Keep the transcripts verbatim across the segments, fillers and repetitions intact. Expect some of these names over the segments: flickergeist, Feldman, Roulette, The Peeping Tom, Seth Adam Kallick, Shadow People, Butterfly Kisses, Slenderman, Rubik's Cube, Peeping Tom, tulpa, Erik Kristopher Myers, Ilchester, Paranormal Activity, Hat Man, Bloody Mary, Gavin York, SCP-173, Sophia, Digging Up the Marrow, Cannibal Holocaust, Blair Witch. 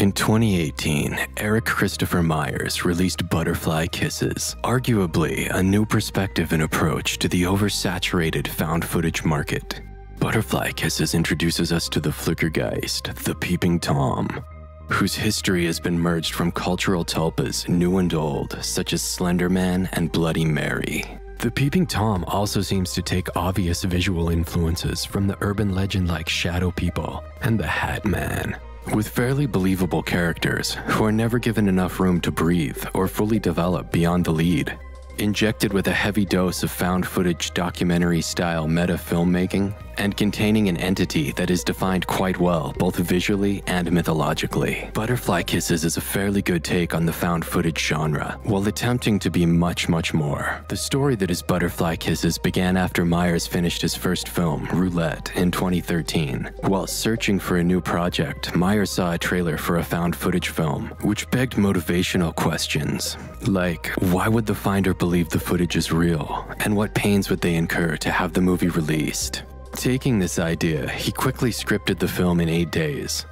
In twenty eighteen, Erik Kristopher Myers released Butterfly Kisses, arguably a new perspective and approach to the oversaturated found footage market. Butterfly Kisses introduces us to the flickergeist, the Peeping Tom, whose history has been merged from cultural tulpas new and old, such as Slenderman and Bloody Mary. The Peeping Tom also seems to take obvious visual influences from the urban legend like Shadow People and the Hat Man, with fairly believable characters who are never given enough room to breathe or fully develop beyond the lead. Injected with a heavy dose of found footage documentary-style meta-filmmaking, and containing an entity that is defined quite well both visually and mythologically, Butterfly Kisses is a fairly good take on the found footage genre, while attempting to be much, much more. The story that is Butterfly Kisses began after Myers finished his first film, Roulette, in twenty thirteen. While searching for a new project, Myers saw a trailer for a found footage film, which begged motivational questions, like, why would the finder believe the footage is real, and what pains would they incur to have the movie released? Taking this idea, he quickly scripted the film in eight days.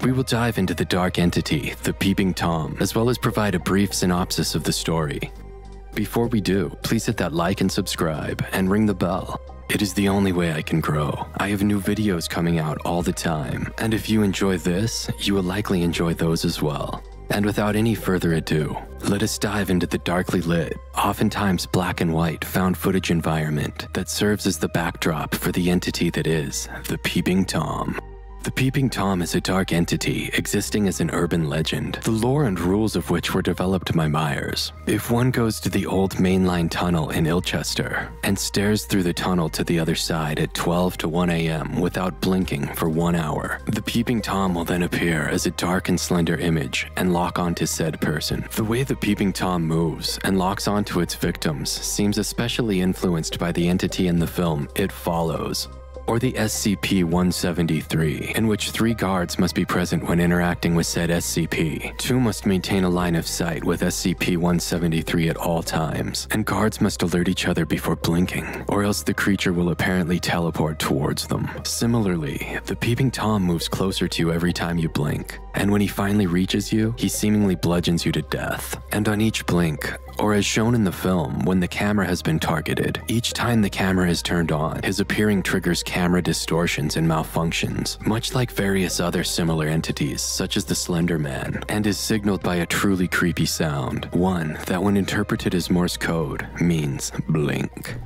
We will dive into the dark entity, the Peeping Tom, as well as provide a brief synopsis of the story. Before we do, please hit that like and subscribe, and ring the bell. It is the only way I can grow. I have new videos coming out all the time, and if you enjoy this, you will likely enjoy those as well. And without any further ado, let us dive into the darkly lit, oftentimes black and white found footage environment that serves as the backdrop for the entity that is the Peeping Tom. The Peeping Tom is a dark entity existing as an urban legend, the lore and rules of which were developed by Myers. If one goes to the old mainline tunnel in Ilchester and stares through the tunnel to the other side at twelve to one A M without blinking for one hour, the Peeping Tom will then appear as a dark and slender image and lock onto said person. The way the Peeping Tom moves and locks onto its victims seems especially influenced by the entity in the film It Follows, or the S C P one seventy-three, in which three guards must be present when interacting with said S C P. Two must maintain a line of sight with S C P one seventy-three at all times, and guards must alert each other before blinking, or else the creature will apparently teleport towards them. Similarly, the Peeping Tom moves closer to you every time you blink, and when he finally reaches you, he seemingly bludgeons you to death. And on each blink, or as shown in the film, when the camera has been targeted, each time the camera is turned on, his appearing triggers camera distortions and malfunctions, much like various other similar entities, such as the Slender Man, and is signaled by a truly creepy sound, one that when interpreted as Morse code means blink.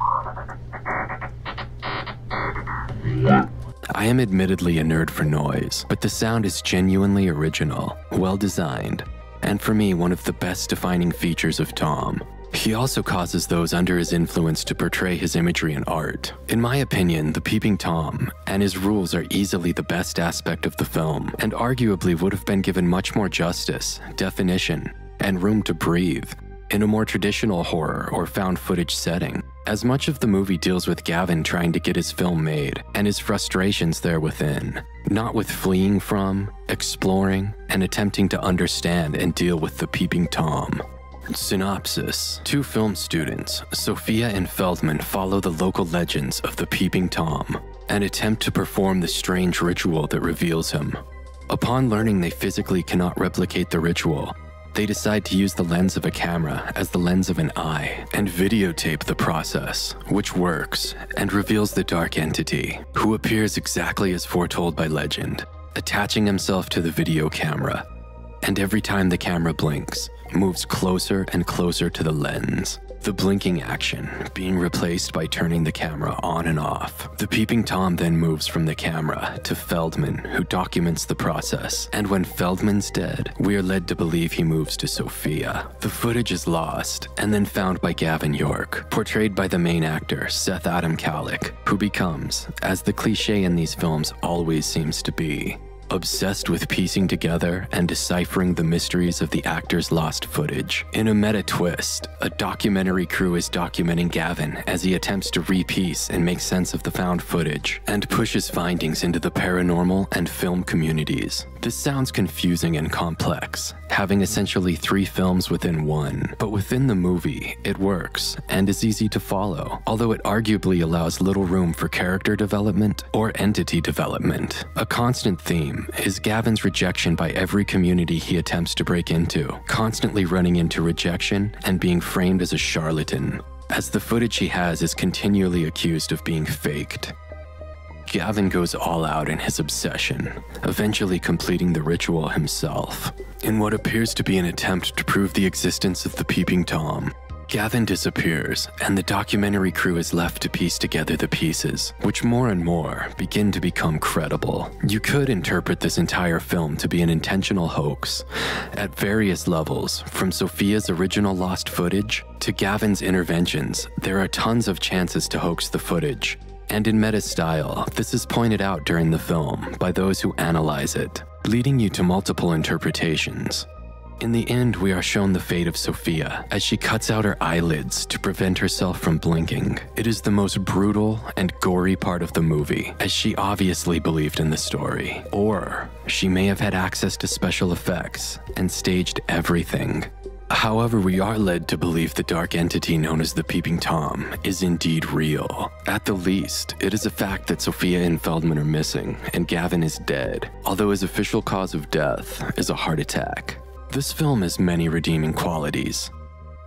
I am admittedly a nerd for noise, but the sound is genuinely original, well designed, and for me, one of the best defining features of Tom. He also causes those under his influence to portray his imagery in art. In my opinion, the Peeping Tom and his rules are easily the best aspect of the film, and arguably would have been given much more justice, definition, and room to breathe in a more traditional horror or found footage setting, as much of the movie deals with Gavin trying to get his film made and his frustrations therewithin, not with fleeing from, exploring, and attempting to understand and deal with the Peeping Tom. Synopsis. Two film students, Sophia and Feldman, follow the local legends of the Peeping Tom and attempt to perform the strange ritual that reveals him. Upon learning they physically cannot replicate the ritual, they decide to use the lens of a camera as the lens of an eye and videotape the process, which works and reveals the dark entity, who appears exactly as foretold by legend, attaching himself to the video camera, and every time the camera blinks, moves closer and closer to the lens, the blinking action being replaced by turning the camera on and off. The Peeping Tom then moves from the camera to Feldman, who documents the process, and when Feldman's dead, we are led to believe he moves to Sophia. The footage is lost, and then found by Gavin York, portrayed by the main actor, Seth Adam Kallick, who becomes, as the cliche in these films always seems to be, obsessed with piecing together and deciphering the mysteries of the actor's lost footage. In a meta twist, a documentary crew is documenting Gavin as he attempts to repiece and make sense of the found footage, and pushes findings into the paranormal and film communities. This sounds confusing and complex, having essentially three films within one, but within the movie, it works and is easy to follow, although it arguably allows little room for character development or entity development. A constant theme time is Gavin's rejection by every community he attempts to break into, constantly running into rejection and being framed as a charlatan, as the footage he has is continually accused of being faked. Gavin goes all out in his obsession, eventually completing the ritual himself. In what appears to be an attempt to prove the existence of the Peeping Tom, Gavin disappears, and the documentary crew is left to piece together the pieces, which more and more begin to become credible. You could interpret this entire film to be an intentional hoax, at various levels, from Sophia's original lost footage to Gavin's interventions. There are tons of chances to hoax the footage, and in meta style, this is pointed out during the film by those who analyze it, leading you to multiple interpretations. In the end, we are shown the fate of Sophia as she cuts out her eyelids to prevent herself from blinking. It is the most brutal and gory part of the movie, as she obviously believed in the story. Or she may have had access to special effects and staged everything. However, we are led to believe the dark entity known as the Peeping Tom is indeed real. At the least, it is a fact that Sophia and Feldman are missing and Gavin is dead, although his official cause of death is a heart attack. This film has many redeeming qualities,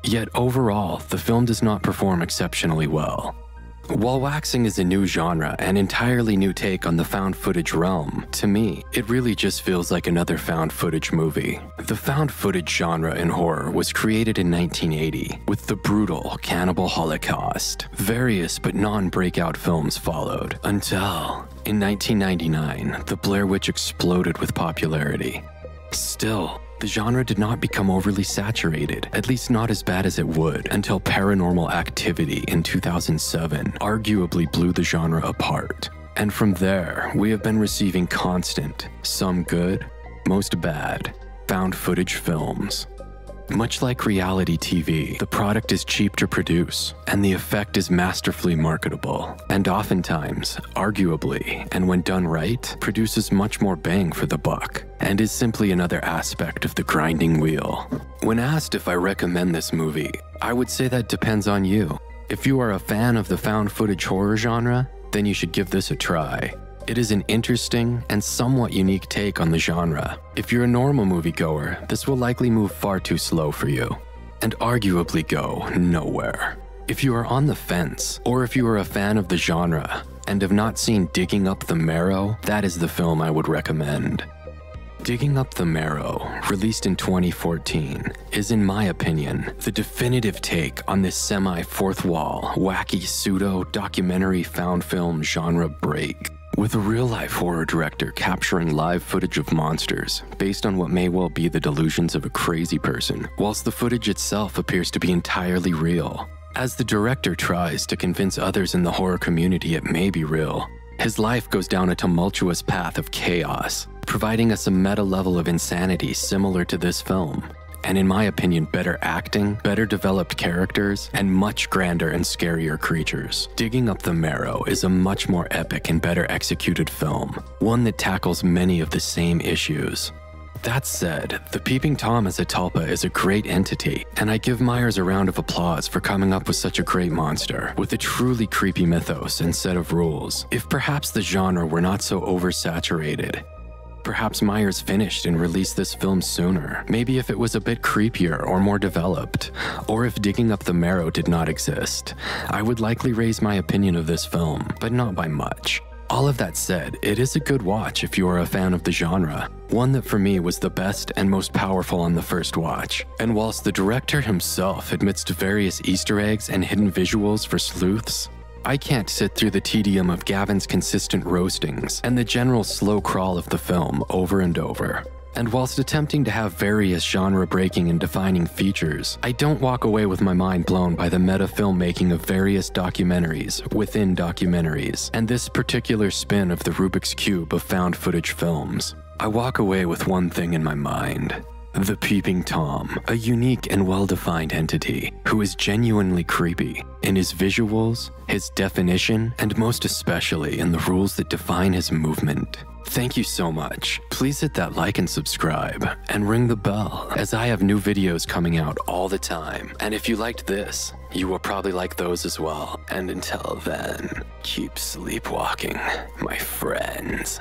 yet overall, the film does not perform exceptionally well. While waxing is a new genre and entirely new take on the found footage realm, to me, it really just feels like another found footage movie. The found footage genre in horror was created in nineteen eighty with the brutal Cannibal Holocaust. Various but non-breakout films followed, until, in nineteen ninety-nine, the Blair Witch exploded with popularity. Still, the genre did not become overly saturated, at least not as bad as it would, until Paranormal Activity in two thousand seven arguably blew the genre apart. And from there, we have been receiving constant, some good, most bad, found footage films. Much like reality T V, the product is cheap to produce, and the effect is masterfully marketable, and oftentimes, arguably, and when done right, produces much more bang for the buck, and is simply another aspect of the grinding wheel. When asked if I recommend this movie, I would say that depends on you. If you are a fan of the found footage horror genre, then you should give this a try. It is an interesting and somewhat unique take on the genre. If you're a normal moviegoer, this will likely move far too slow for you, and arguably go nowhere. If you are on the fence, or if you are a fan of the genre and have not seen Digging Up the Marrow, that is the film I would recommend. Digging Up the Marrow, released in twenty fourteen, is, in my opinion, the definitive take on this semi-fourth wall, wacky pseudo-documentary found film genre break. With a real-life horror director capturing live footage of monsters based on what may well be the delusions of a crazy person, whilst the footage itself appears to be entirely real. As the director tries to convince others in the horror community it may be real, his life goes down a tumultuous path of chaos, providing us a meta level of insanity similar to this film, and in my opinion, better acting, better developed characters, and much grander and scarier creatures. Digging Up the Marrow is a much more epic and better executed film, one that tackles many of the same issues. That said, the Peeping Tom as a tulpa is a great entity, and I give Myers a round of applause for coming up with such a great monster, with a truly creepy mythos and set of rules. If perhaps the genre were not so oversaturated, perhaps Myers finished and released this film sooner. Maybe if it was a bit creepier or more developed, or if Digging Up the Marrow did not exist, I would likely raise my opinion of this film, but not by much. All of that said, it is a good watch if you are a fan of the genre, one that for me was the best and most powerful on the first watch. And whilst the director himself admits to various Easter eggs and hidden visuals for sleuths, I can't sit through the tedium of Gavin's consistent roastings and the general slow crawl of the film over and over. And whilst attempting to have various genre-breaking and defining features, I don't walk away with my mind blown by the meta-filmmaking of various documentaries within documentaries, and this particular spin of the Rubik's Cube of found footage films. I walk away with one thing in my mind. The Peeping Tom, a unique and well-defined entity who is genuinely creepy in his visuals, his definition, and most especially in the rules that define his movement. Thank you so much. Please hit that like and subscribe, and ring the bell, as I have new videos coming out all the time. And if you liked this, you will probably like those as well. And until then, keep sleepwalking, my friends.